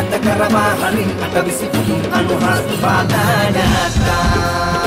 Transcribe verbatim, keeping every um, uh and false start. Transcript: At the Karava, Harin, at the Visiting, and Hasta Badanata.